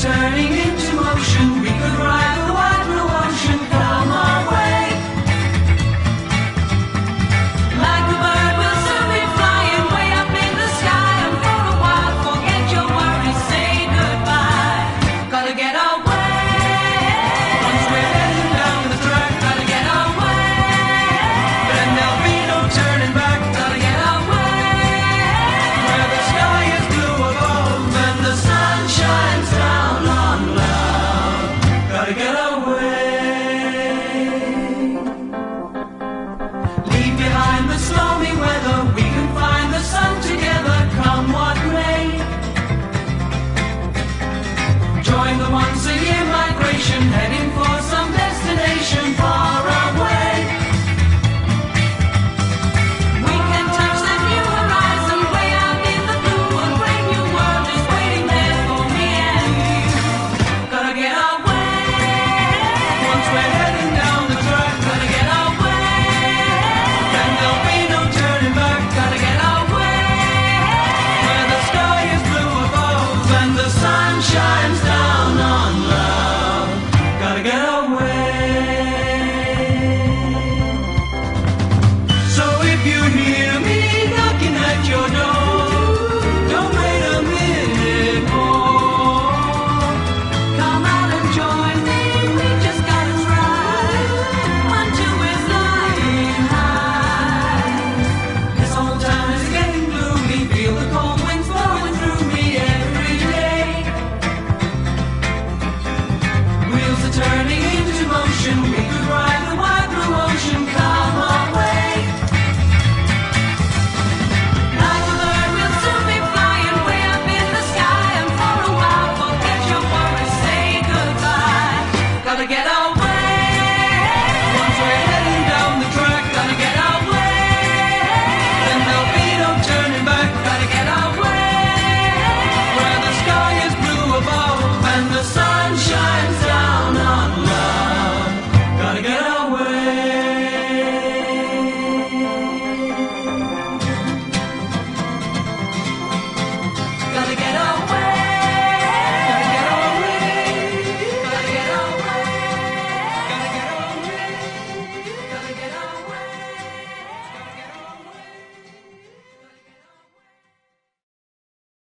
turning into motion. We could ride the wide blue ocean, come our way. Like a bird, we'll soon be flying way up in the sky. And for a while, forget your worries, say goodbye. Gotta get away. Once we're heading down the track, gotta get away. Then there'll be no turning back, gotta get away. Where the sky is blue above and the sun shines down. Get away. Leave behind the stormy weather. We can find the sun together, come what may. Join the once a year migration, heading for